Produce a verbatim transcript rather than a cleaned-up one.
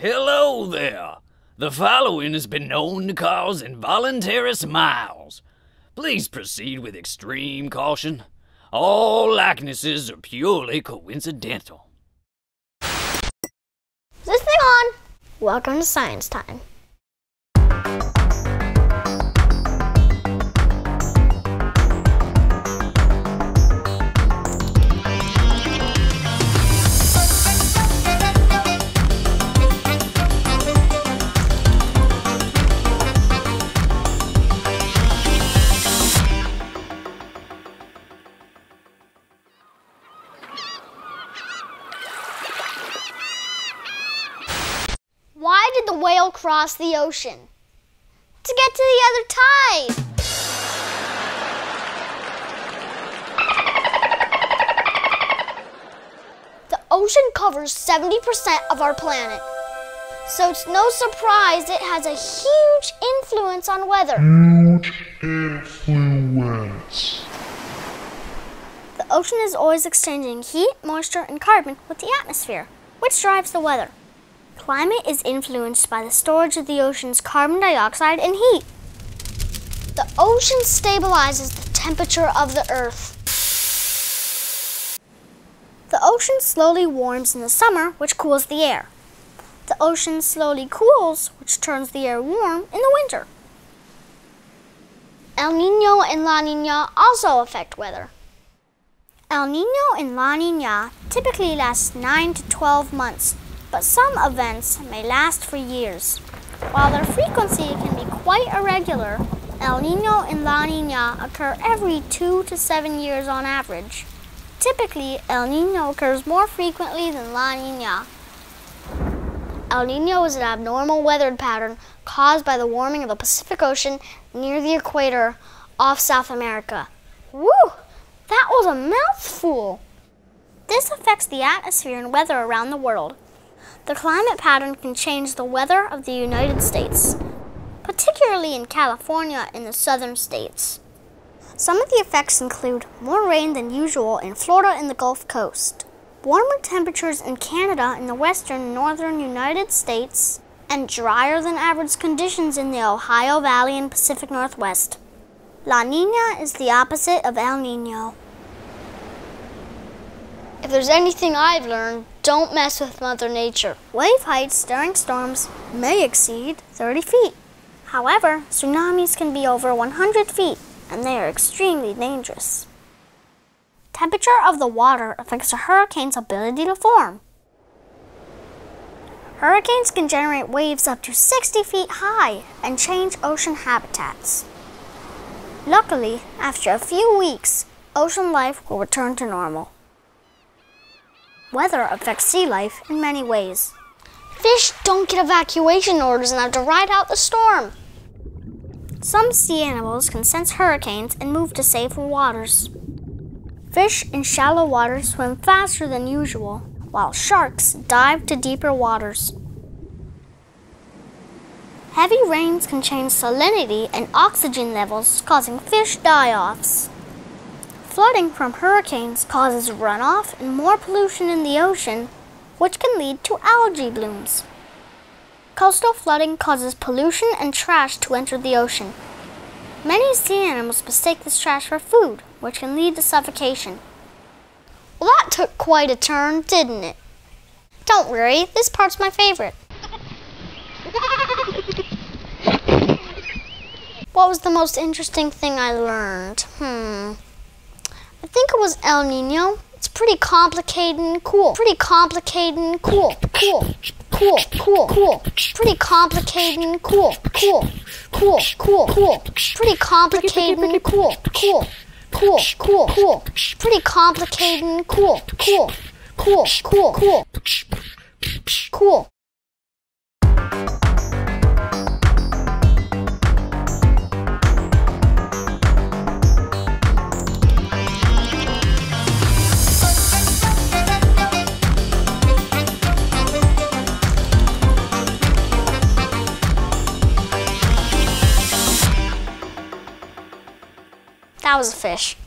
Hello there. The following has been known to cause involuntary smiles. Please proceed with extreme caution. All likenesses are purely coincidental. Is this thing on? Welcome to Science Time. Why did the whale cross the ocean? To get to the other tide! The ocean covers seventy percent of our planet, so it's no surprise it has a huge influence on weather. Huge influence. The ocean is always exchanging heat, moisture, and carbon with the atmosphere, which drives the weather. Climate is influenced by the storage of the ocean's carbon dioxide and heat. The ocean stabilizes the temperature of the Earth. The ocean slowly warms in the summer, which cools the air. The ocean slowly cools, which turns the air warm in the winter. El Niño and La Niña also affect weather. El Niño and La Niña typically last nine to twelve months, but some events may last for years. While their frequency can be quite irregular, El Niño and La Niña occur every two to seven years on average. Typically, El Niño occurs more frequently than La Niña. El Niño is an abnormal weather pattern caused by the warming of the Pacific Ocean near the equator off South America. Woo! That was a mouthful! This affects the atmosphere and weather around the world. The climate pattern can change the weather of the United States, particularly in California and the southern states. Some of the effects include more rain than usual in Florida and the Gulf Coast, warmer temperatures in Canada and the western and northern United States, and drier than average conditions in the Ohio Valley and Pacific Northwest. La Niña is the opposite of El Niño. If there's anything I've learned, don't mess with Mother Nature. Wave heights during storms may exceed thirty feet. However, tsunamis can be over one hundred feet, and they are extremely dangerous. Temperature of the water affects a hurricane's ability to form. Hurricanes can generate waves up to sixty feet high and change ocean habitats. Luckily, after a few weeks, ocean life will return to normal. Weather affects sea life in many ways. Fish don't get evacuation orders and have to ride out the storm. Some sea animals can sense hurricanes and move to safer waters. Fish in shallow water swim faster than usual, while sharks dive to deeper waters. Heavy rains can change salinity and oxygen levels, causing fish die-offs. Flooding from hurricanes causes runoff and more pollution in the ocean, which can lead to algae blooms. Coastal flooding causes pollution and trash to enter the ocean. Many sea animals mistake this trash for food, which can lead to suffocation. Well, that took quite a turn, didn't it? Don't worry, this part's my favorite. What was the most interesting thing I learned? Hmm... I think it was El Niño. It's pretty complicated and cool. Pretty complicated and cool. Cool. Cool. Cool. Cool. Pretty complicated and cool. Cool. Cool. Cool. Cool. Pretty complicated and cool. Cool. Cool. Cool. Cool. Pretty complicated and cool. Cool. Cool. Cool. Cool. Cool. That was a fish.